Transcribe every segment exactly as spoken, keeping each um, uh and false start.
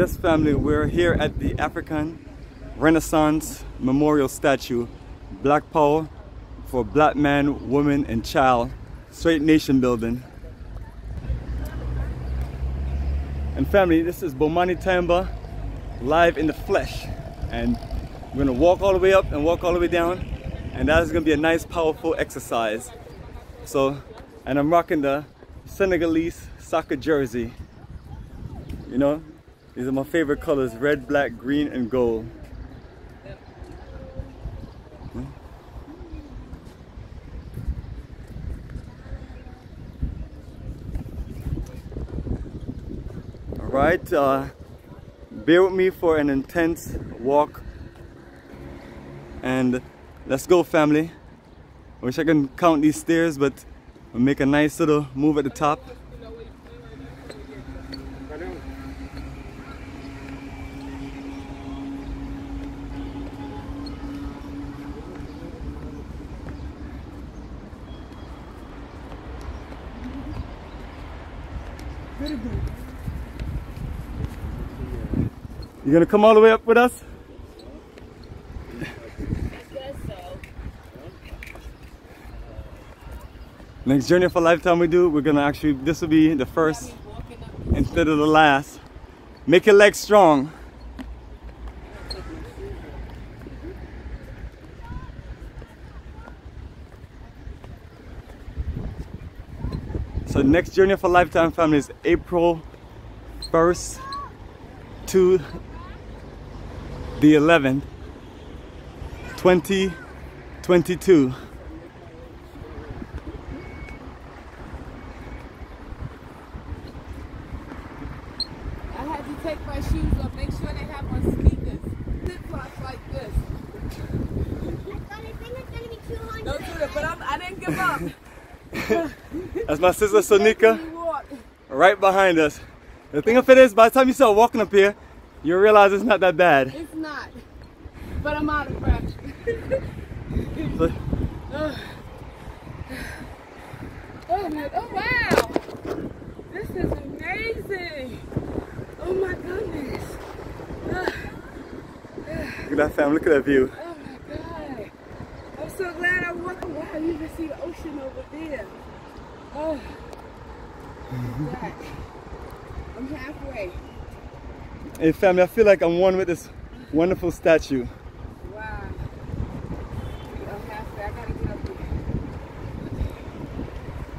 Yes, family, we're here at the African Renaissance Memorial Statue. Black Power for Black Man, Woman, and Child. Straight Nation Building. And family, this is Bomani Tyehimba live in the flesh. And we're gonna walk all the way up and walk all the way down. And that is gonna be a nice, powerful exercise. So, and I'm rocking the Senegalese soccer jersey. You know, these are my favorite colors, red, black, green, and gold. All right, uh, bear with me for an intense walk. And let's go, family. I wish I can count these stairs, but we'll make a nice little move at the top. Very good. You're gonna come all the way up with us? Next Journey of a Lifetime we do, we're gonna actually, this will be the first instead of the last. Make your legs strong. So Next Journey of a Lifetime, family, is April first to the eleventh, twenty twenty-two. Take my shoes off, make sure they have on sneakers, flip-flops like this. Don't do it, but I'm, I didn't give up. That's my sister Sonika, right behind us. The thing of it is, by the time you start walking up here, you realize it's not that bad. It's not, but I'm out of breath. So, oh. Oh, my, oh wow, this is amazing. Oh my goodness. Uh, uh, look at that, family, look at that view. Oh my God. I'm so glad I walked. Wow, you can see the ocean over there. Oh, God. I'm halfway. Hey, family, I feel like I'm one with this wonderful statue. Wow. I'm halfway. I gotta get up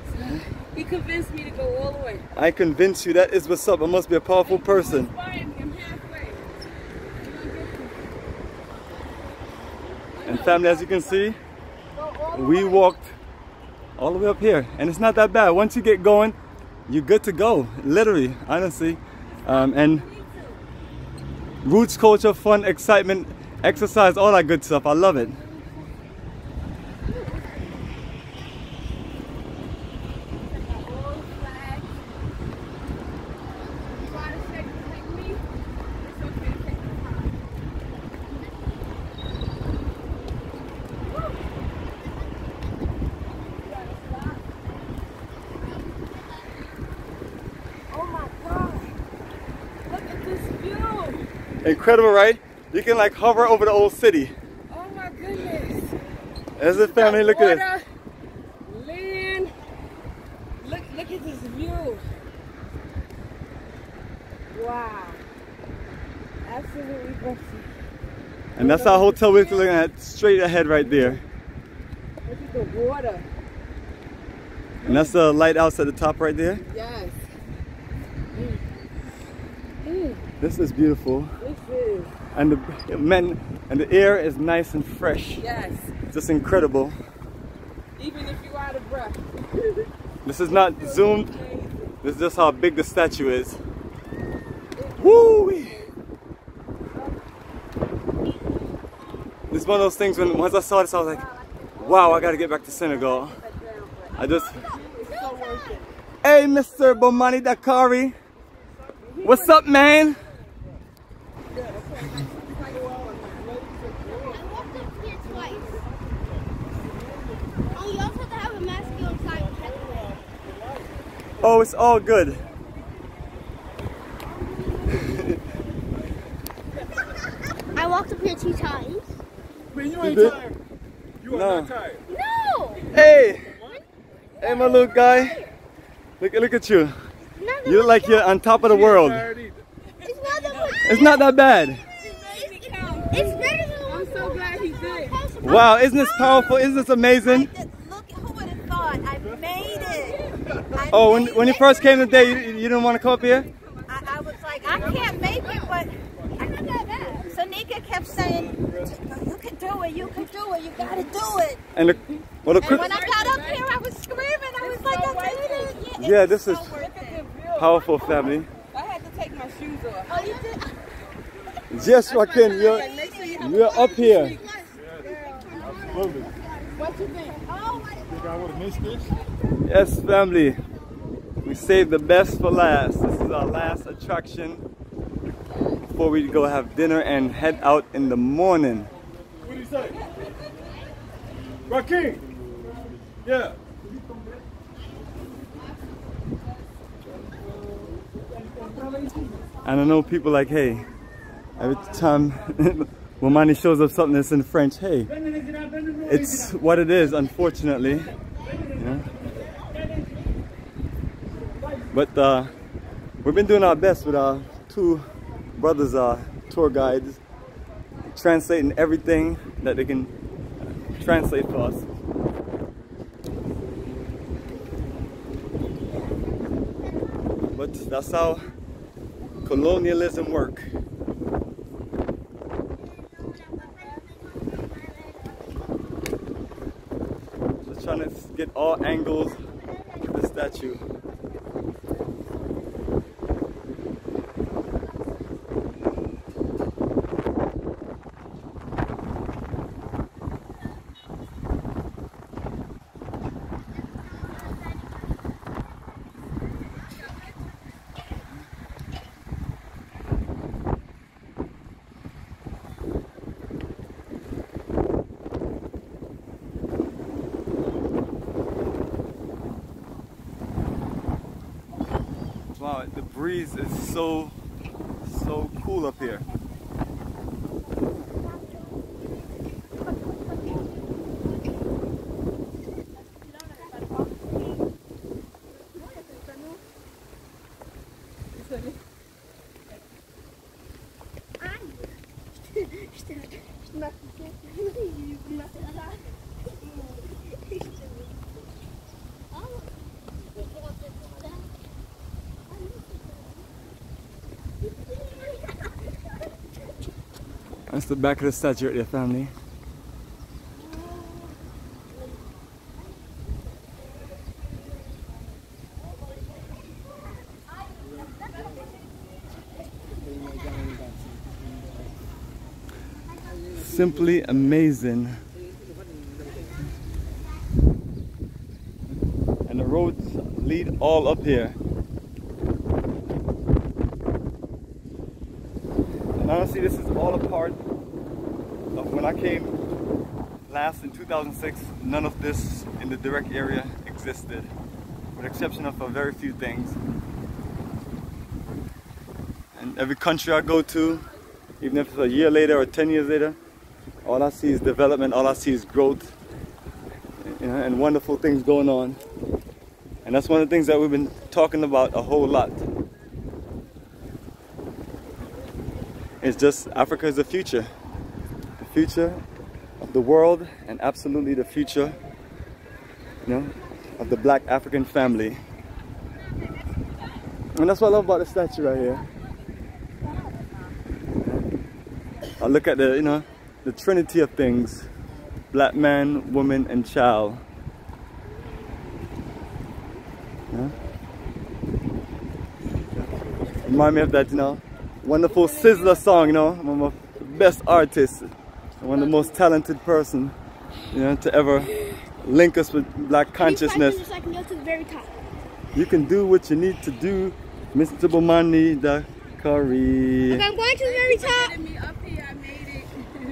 there. So, he convinced me to go all the way. I convince you, that is what's up. I must be a powerful person. And family, as you can see, we walked all the way up here. And it's not that bad. Once you get going, you're good to go. Literally, honestly. Um, and roots, culture, fun, excitement, exercise, all that good stuff. I love it. Incredible, right? You can like hover over the old city. Oh my goodness. There's the family, look at this. Land. Look, look at this view. Wow. Absolutely beautiful. And that's our hotel we're looking at, straight ahead right there. Look at the water. And that's the lighthouse at the top right there? Yes. Mm. Mm. This is beautiful. This is. And the men and the air is nice and fresh. Yes. It's just incredible. Even if you're out of breath. This is not zoomed. Amazing. This is just how big the statue is. Woo-wee! This is one of those things when once I saw this I was like, wow, I gotta get back to Senegal. I just Hey, Mister Bomani Dakari. What's up, man? Oh, it's all good. eighty times. Man, you ain't you tired. You no. are not tired. No! Hey! What? Hey, my little guy. Look, look at you. You look like you're on top of the world. It's not that bad. It's not that bad. It's better than what I'm so glad he did. Wow, isn't this powerful? Isn't this amazing? Look, who would have thought? I made it. I oh, when, when you first came today, you, you didn't want to come up here? I, I was like, I can't make it, but I not that bad. Sonika kept saying, you can do it, you can do it, you got to do it. And, the, well, the and when I got up here, I was screaming. I was it's like, so I did it. Yeah, yeah this so is powerful, family. I had to take my shoes off. Oh, you did? Yes, Rakeem, you're, you're up here. Absolutely. What you think? Think I would have missed this? Yes, family. We saved the best for last. This is our last attraction before we go have dinner and head out in the morning. What do you say? Rakeem! Yeah. And I know people like, hey, every time Bomani shows up something that's in French, hey, it's what it is, unfortunately. Yeah. But uh, we've been doing our best with our two brothers, our tour guides, translating everything that they can translate for us. But that's how colonialism works. Trying to get all angles of the statue. Wow, the breeze is so, so cool up here. That's the back of the statue right there, family. Simply amazing. And the roads lead all up here. And honestly, this is all a part of when I came last in two thousand six, none of this in the direct area existed, with the exception of a very few things. And every country I go to, even if it's a year later or ten years later, all I see is development, all I see is growth, you know, and wonderful things going on. And that's one of the things that we've been talking about a whole lot. It's just Africa is the future. The future of the world, and absolutely the future, you know, of the black African family. And that's what I love about the statue right here. I look at the, you know, the trinity of things. Black man, woman, and child. Yeah. Remind me of that, you know, wonderful Sizzler song, you know, I'm a best artist, one of the most talented person, you know, to ever link us with black consciousness. You, so I can go to the very top. You can do what you need to do, Mister Bomani Dakari. Okay, I'm going to the very top. Me up here, I made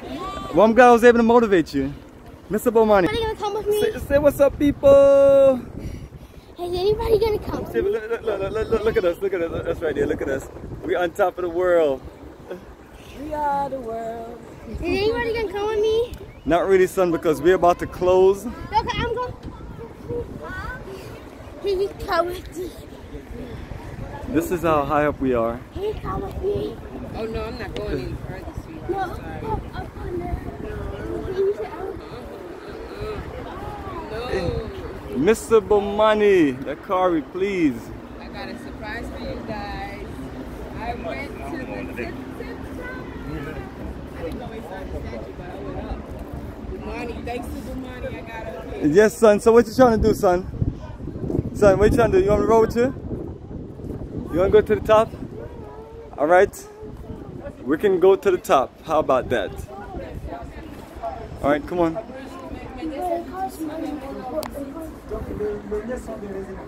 it. Well, I'm glad I was able to motivate you, Mister Bomani. Anybody gonna come with me? Say, say what's up, people. Is anybody gonna come? With me? Look, look, look, look, look at us, look at us, that's right there. Look at us. We're on top of the world. We are the world. Is anybody gonna come with me? Not really, son, because we're about to close. Okay, I'm going. Can you come with me? This is how high up we are. Can you come with me? Oh no, I'm not going any further, sweetheart. No, I'm no, up on there. No. Mister Bomani Dakari, please. I got a surprise for you guys. I went to the tip, tip top. I didn't always understand you, but I went up. Bomani, thanks to Bomani, I got up here. Yes, son. So what you trying to do, son? Son, what you trying to do? You want me to roll with you? You want to go to the top? All right. We can go to the top. How about that? All right, come on.